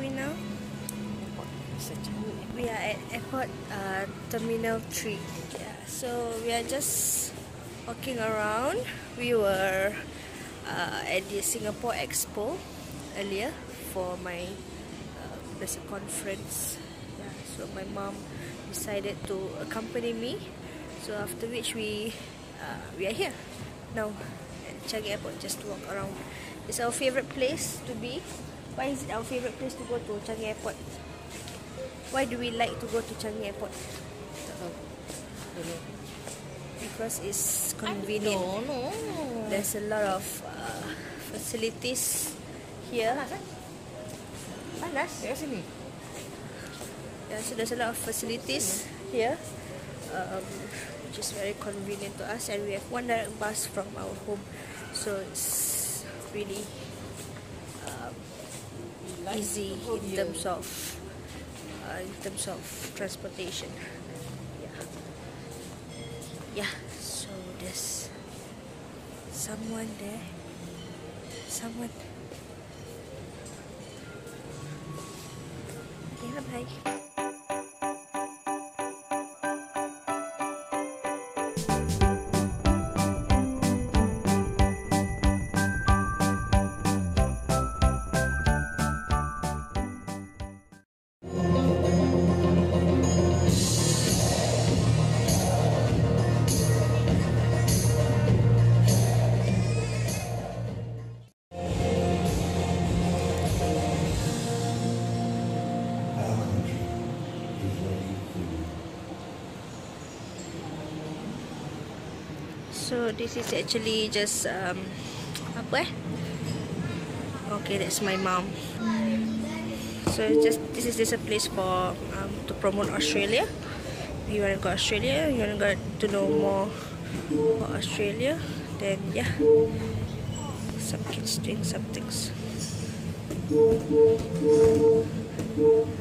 Airway now. We are at airport Terminal 3. Yeah, so we are just walking around. We were at the Singapore Expo earlier for my there's a conference. Yeah, so my mom decided to accompany me. So after which we are here now at Changi Airport just to walk around. It's our favourite place to be. Why is it our favourite place to go to Changi Airport? Why do we like to go to Changi Airport? Because it's convenient. I don't know. There's a lot of facilities here. Yeah, so there's a lot of facilities here, which is very convenient to us, and we have one direct bus from our home, so it's really easy in terms of transportation. Yeah, so there's someone there. Okay, bye. So this is actually just okay, that's my mom. So this is a place for to promote Australia. If you wanna go to Australia, you wanna go to know more about Australia, then yeah, some kids doing some things.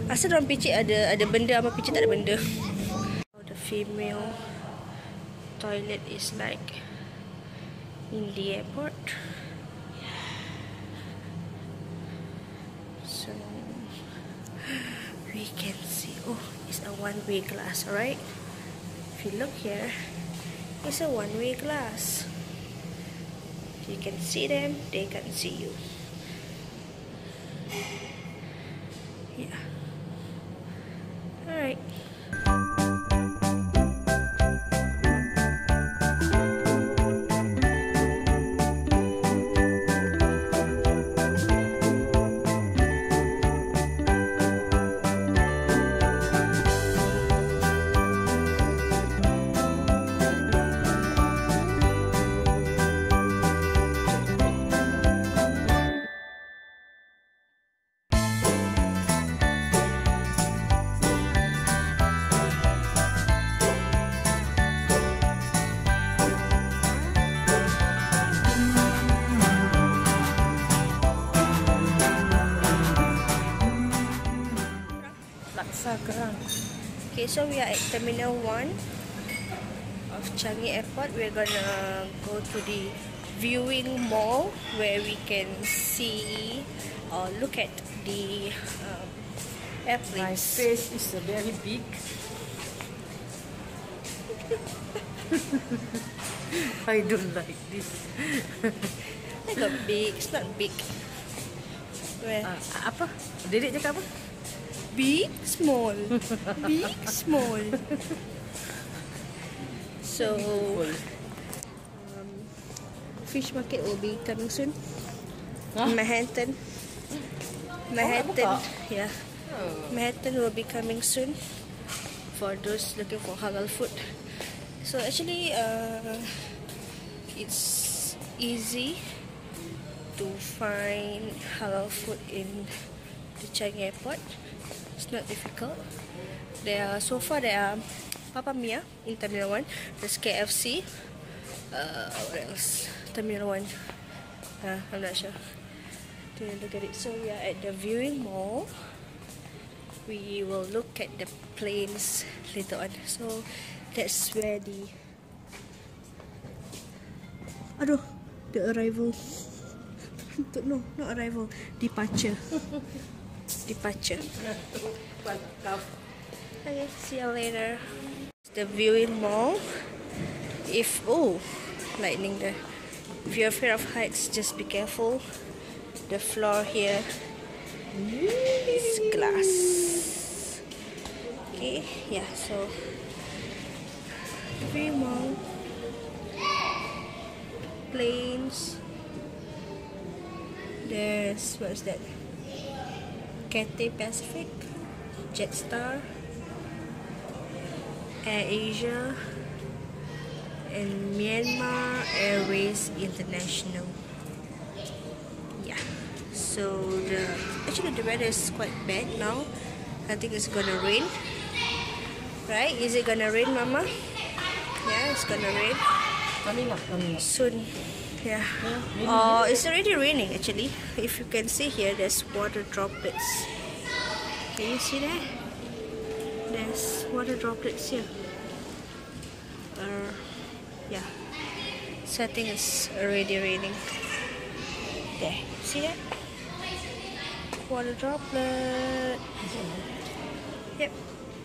Asal dalam picit ada benda, apa picit tak ada benda. The female toilet is like in the airport. So we can see, oh, it's a one-way glass, alright? If you look here, it's a one-way glass. You can see them, they can see you. Yeah. Alright. Okay, so we are at Terminal 1 of Changi Airport. We're gonna go to the viewing mall where we can see or look at the airplanes. My face is very big. I don't like this. I got big. It's not big. Where? Apa? Dedek cakap apa? Big, small, big, small. So, fish market will be coming soon. Huh? Manhattan, yeah. Manhattan will be coming soon for those looking for halal food. So actually, it's easy to find halal food in the Changi Airport. It's not difficult. So far there are Papa Mia in Terminal 1. There's KFC. What else? Terminal 1. I'm not sure. Didn't look at it. So we are at the viewing mall. We will look at the planes later on. So that's where the the arrival. Not arrival, departure. departure. Okay, see you later. The viewing mall. If oh, lightning there. If you're afraid of heights, just be careful. The floor here is glass. Okay, yeah. So viewing mall, planes. There's what's that? KT Pacific, Jetstar, Air Asia, and Myanmar Airways International. Yeah, so actually the weather is quite bad now. I think it's gonna rain. Right? Is it gonna rain, Mama? Yeah, it's gonna rain. Coming up. Soon. Yeah. Oh, it's already raining actually. If you can see here, there's water droplets. Can you see that? There's water droplets here. Yeah. So I think it's already raining. There. See that? Water droplet. Yep.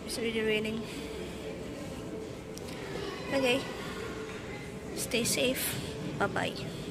It's already raining. Okay. Stay safe. Bye-bye.